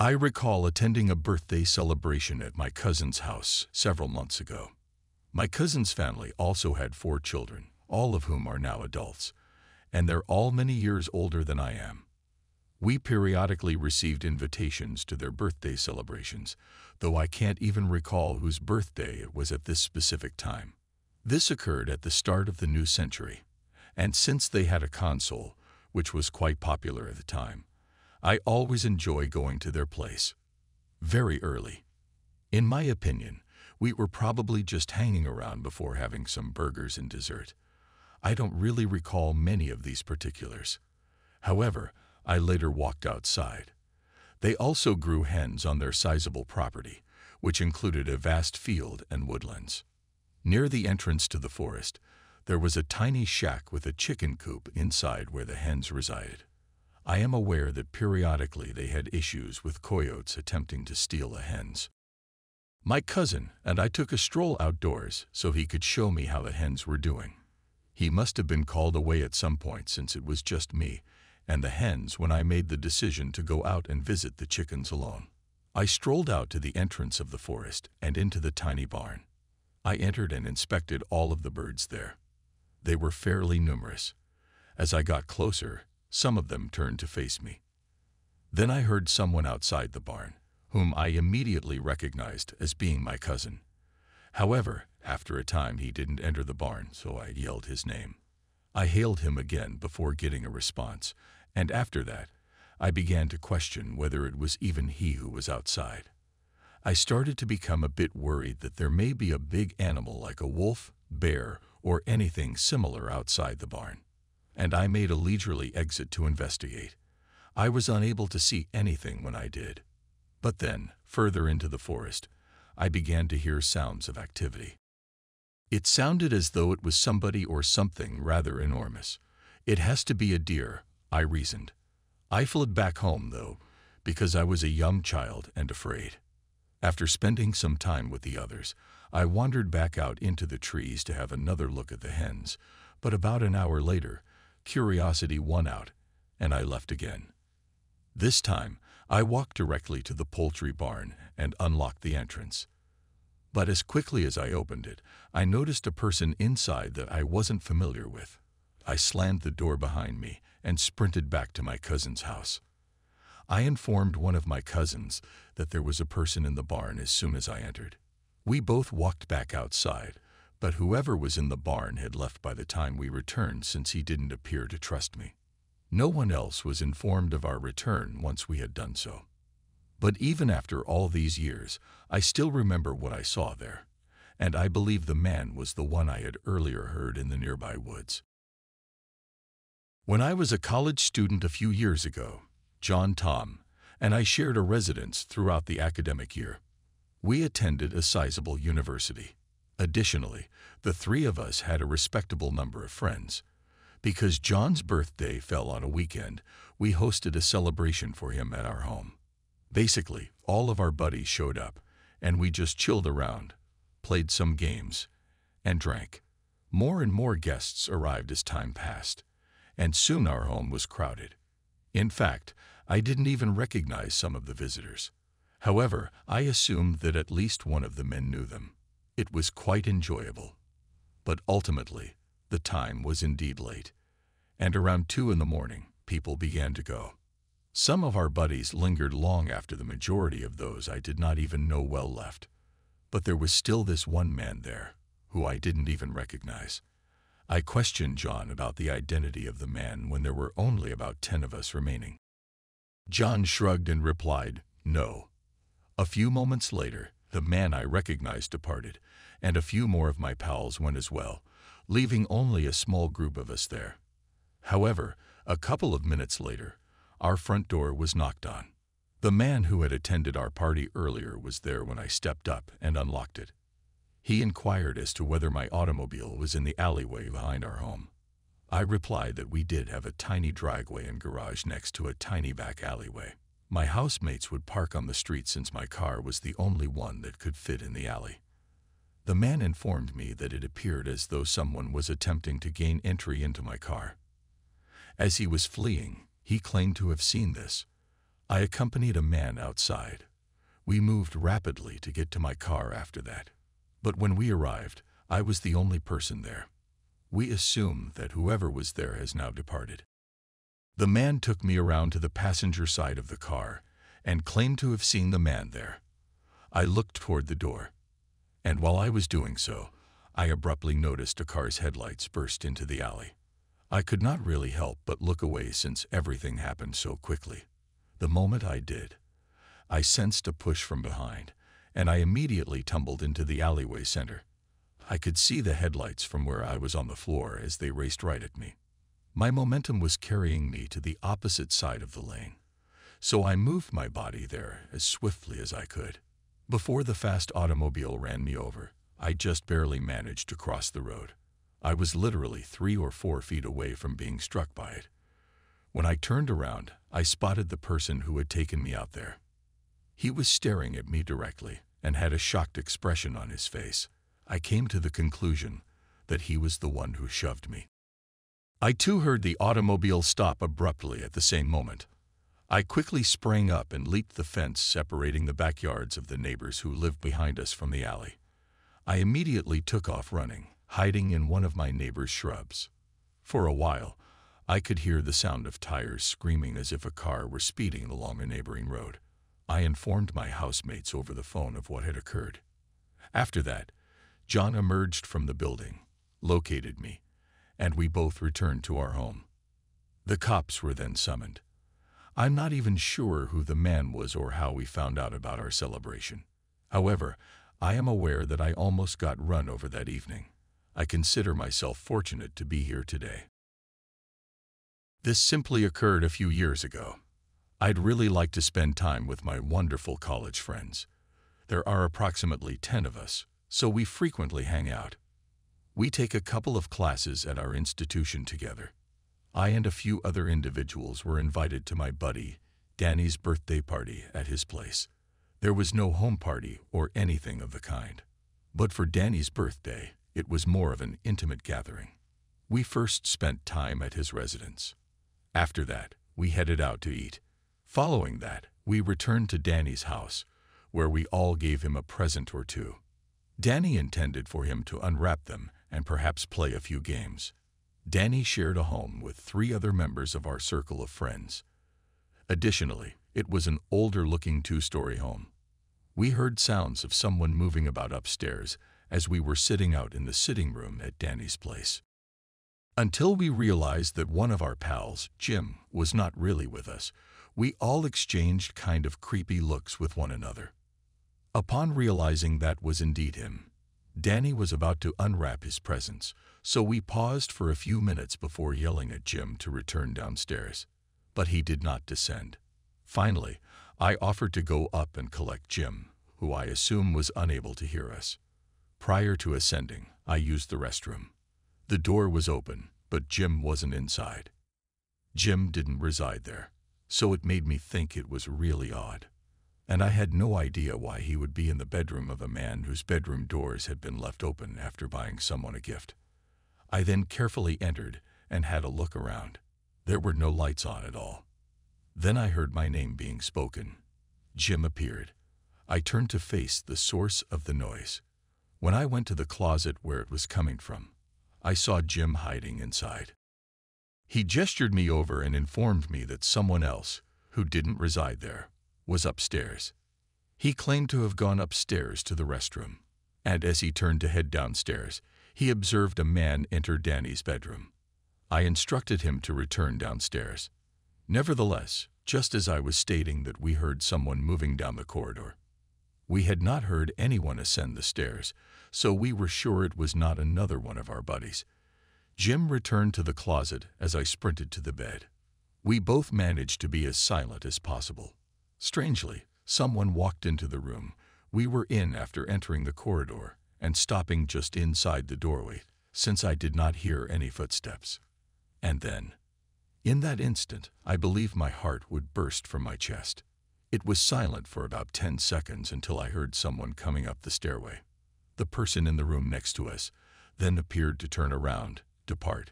I recall attending a birthday celebration at my cousin's house several months ago. My cousin's family also had 4 children, all of whom are now adults, and they're all many years older than I am. We periodically received invitations to their birthday celebrations, though I can't even recall whose birthday it was at this specific time. This occurred at the start of the new century, and since they had a console, which was quite popular at the time, I always enjoy going to their place. Very early. In my opinion, we were probably just hanging around before having some burgers and dessert. I don't really recall many of these particulars. However, I later walked outside. They also grew hens on their sizable property, which included a vast field and woodlands. Near the entrance to the forest, there was a tiny shack with a chicken coop inside where the hens resided. I am aware that periodically they had issues with coyotes attempting to steal the hens. My cousin and I took a stroll outdoors so he could show me how the hens were doing. He must have been called away at some point since it was just me and the hens when I made the decision to go out and visit the chickens alone. I strolled out to the entrance of the forest and into the tiny barn. I entered and inspected all of the birds there. They were fairly numerous. As I got closer, some of them turned to face me. Then I heard someone outside the barn, whom I immediately recognized as being my cousin. However, after a time he didn't enter the barn, so I yelled his name. I hailed him again before getting a response, and after that, I began to question whether it was even he who was outside. I started to become a bit worried that there may be a big animal like a wolf, bear, or anything similar outside the barn, and I made a leisurely exit to investigate. I was unable to see anything when I did. But then, further into the forest, I began to hear sounds of activity. It sounded as though it was somebody or something rather enormous. It has to be a deer, I reasoned. I fled back home, though, because I was a young child and afraid. After spending some time with the others, I wandered back out into the trees to have another look at the hens, but about an hour later, curiosity won out, and I left again. This time, I walked directly to the poultry barn and unlocked the entrance. But as quickly as I opened it, I noticed a person inside that I wasn't familiar with. I slammed the door behind me and sprinted back to my cousin's house. I informed one of my cousins that there was a person in the barn as soon as I entered. We both walked back outside, but whoever was in the barn had left by the time we returned since he didn't appear to trust me. No one else was informed of our return once we had done so. But even after all these years, I still remember what I saw there, and I believe the man was the one I had earlier heard in the nearby woods. When I was a college student a few years ago, John, Tom, and I shared a residence throughout the academic year. We attended a sizable university. Additionally, the three of us had a respectable number of friends. Because John's birthday fell on a weekend, we hosted a celebration for him at our home. Basically, all of our buddies showed up, and we just chilled around, played some games, and drank. More and more guests arrived as time passed, and soon our home was crowded. In fact, I didn't even recognize some of the visitors. However, I assumed that at least one of the men knew them. It was quite enjoyable. But ultimately, the time was indeed late, and around 2 in the morning, people began to go. Some of our buddies lingered long after the majority of those I did not even know well left, but there was still this one man there, who I didn't even recognize. I questioned John about the identity of the man when there were only about 10 of us remaining. John shrugged and replied, "No." A few moments later, the man I recognized departed, and a few more of my pals went as well, leaving only a small group of us there. However, a couple of minutes later, our front door was knocked on. The man who had attended our party earlier was there when I stepped up and unlocked it. He inquired as to whether my automobile was in the alleyway behind our home. I replied that we did have a tiny driveway and garage next to a tiny back alleyway. My housemates would park on the street since my car was the only one that could fit in the alley. The man informed me that it appeared as though someone was attempting to gain entry into my car. As he was fleeing, he claimed to have seen this. I accompanied a man outside. We moved rapidly to get to my car after that. But when we arrived, I was the only person there. We assume that whoever was there has now departed. The man took me around to the passenger side of the car and claimed to have seen the man there. I looked toward the door, and while I was doing so, I abruptly noticed a car's headlights burst into the alley. I could not really help but look away since everything happened so quickly. The moment I did, I sensed a push from behind, and I immediately tumbled into the alleyway center. I could see the headlights from where I was on the floor as they raced right at me. My momentum was carrying me to the opposite side of the lane, so I moved my body there as swiftly as I could. Before the fast automobile ran me over, I just barely managed to cross the road. I was literally 3 or 4 feet away from being struck by it. When I turned around, I spotted the person who had taken me out there. He was staring at me directly and had a shocked expression on his face. I came to the conclusion that he was the one who shoved me. I too heard the automobile stop abruptly at the same moment. I quickly sprang up and leaped the fence separating the backyards of the neighbors who lived behind us from the alley. I immediately took off running, hiding in one of my neighbor's shrubs. For a while, I could hear the sound of tires screaming as if a car were speeding along a neighboring road. I informed my housemates over the phone of what had occurred. After that, John emerged from the building, located me, and we both returned to our home. The cops were then summoned. I'm not even sure who the man was or how we found out about our celebration. However, I am aware that I almost got run over that evening. I consider myself fortunate to be here today. This simply occurred a few years ago. I'd really like to spend time with my wonderful college friends. There are approximately 10 of us, so we frequently hang out. We take a couple of classes at our institution together. I and a few other individuals were invited to my buddy Danny's birthday party at his place. There was no home party or anything of the kind. But for Danny's birthday, it was more of an intimate gathering. We first spent time at his residence. After that, we headed out to eat. Following that, we returned to Danny's house, where we all gave him a present or two. Danny intended for him to unwrap them and perhaps play a few games. Danny shared a home with 3 other members of our circle of friends. Additionally, it was an older-looking 2-story home. We heard sounds of someone moving about upstairs as we were sitting out in the sitting room at Danny's place. Until we realized that one of our pals, Jim, was not really with us, we all exchanged kind of creepy looks with one another. Upon realizing that was indeed him, Danny was about to unwrap his presents, so we paused for a few minutes before yelling at Jim to return downstairs. But he did not descend. Finally, I offered to go up and collect Jim, who I assume was unable to hear us. Prior to ascending, I used the restroom. The door was open, but Jim wasn't inside. Jim didn't reside there, so it made me think it was really odd. And I had no idea why he would be in the bedroom of a man whose bedroom doors had been left open after buying someone a gift. I then carefully entered and had a look around. There were no lights on at all. Then I heard my name being spoken. Jim appeared. I turned to face the source of the noise. When I went to the closet where it was coming from, I saw Jim hiding inside. He gestured me over and informed me that someone else, who didn't reside there, was upstairs. He claimed to have gone upstairs to the restroom, and as he turned to head downstairs, he observed a man enter Danny's bedroom. I instructed him to return downstairs. Nevertheless, just as I was stating that we heard someone moving down the corridor, we had not heard anyone ascend the stairs, so we were sure it was not another one of our buddies. Jim returned to the closet as I sprinted to the bed. We both managed to be as silent as possible. Strangely, someone walked into the room we were in after entering the corridor and stopping just inside the doorway, since I did not hear any footsteps. And then, in that instant, I believe my heart would burst from my chest. It was silent for about 10 seconds until I heard someone coming up the stairway. The person in the room next to us then appeared to turn around, depart,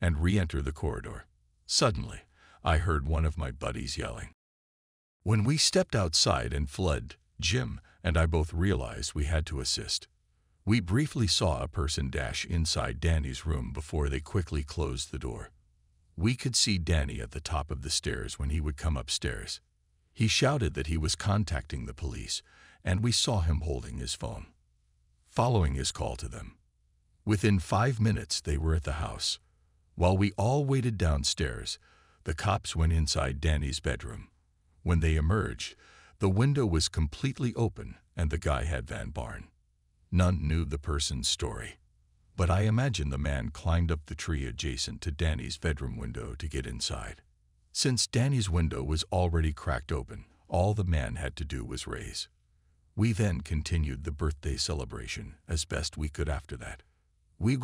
and re-enter the corridor. Suddenly, I heard one of my buddies yelling, When we stepped outside and fled, Jim and I both realized we had to assist. We briefly saw a person dash inside Danny's room before they quickly closed the door. We could see Danny at the top of the stairs when he would come upstairs. He shouted that he was contacting the police, and we saw him holding his phone, following his call to them. Within 5 minutes, they were at the house. While we all waited downstairs, the cops went inside Danny's bedroom. When they emerged, the window was completely open and the guy had Van Barn. None knew the person's story, but I imagine the man climbed up the tree adjacent to Danny's bedroom window to get inside. Since Danny's window was already cracked open, all the man had to do was raise. We then continued the birthday celebration as best we could after that. We